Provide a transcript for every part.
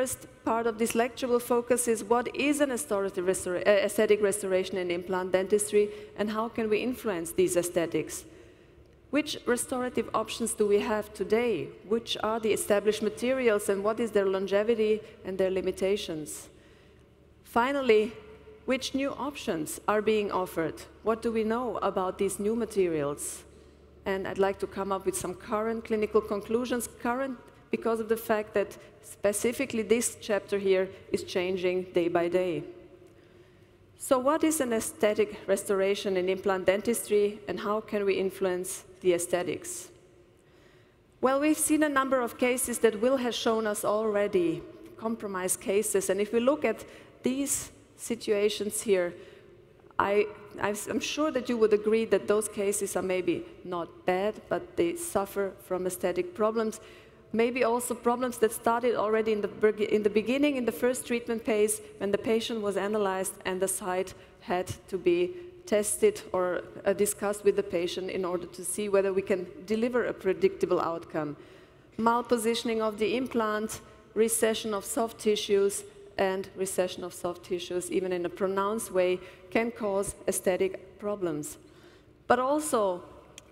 first part of this lecture will focus is what is an aesthetic restoration in implant dentistry and how can we influence these aesthetics. Which restorative options do we have today? Which are the established materials and what is their longevity and their limitations? Finally, which new options are being offered? What do we know about these new materials? And I'd like to come up with some current clinical conclusions, current because of the fact that specifically this chapter here is changing day by day. So what is an aesthetic restoration in implant dentistry, and how can we influence the aesthetics? Well, we've seen a number of cases that Will has shown us already, compromise cases. And if we look at these situations here, I'm sure that you would agree that those cases are maybe not bad, but they suffer from aesthetic problems. Maybe also problems that started already in the beginning, in the first treatment phase, when the patient was analyzed and the site had to be tested or discussed with the patient in order to see whether we can deliver a predictable outcome. Malpositioning of the implant, recession of soft tissues, and recession of soft tissues, even in a pronounced way, can cause aesthetic problems. But also,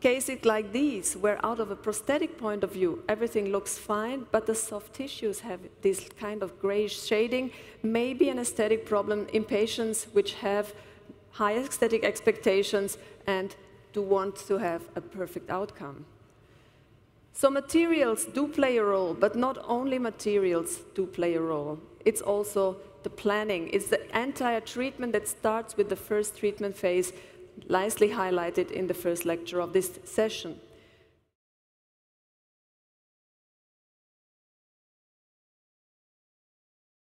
cases like these, where out of a prosthetic point of view, everything looks fine, but the soft tissues have this kind of grayish shading, may be an aesthetic problem in patients which have high aesthetic expectations and do want to have a perfect outcome. So materials do play a role, but not only materials do play a role. It's also the planning. It's the entire treatment that starts with the first treatment phase, nicely highlighted in the first lecture of this session.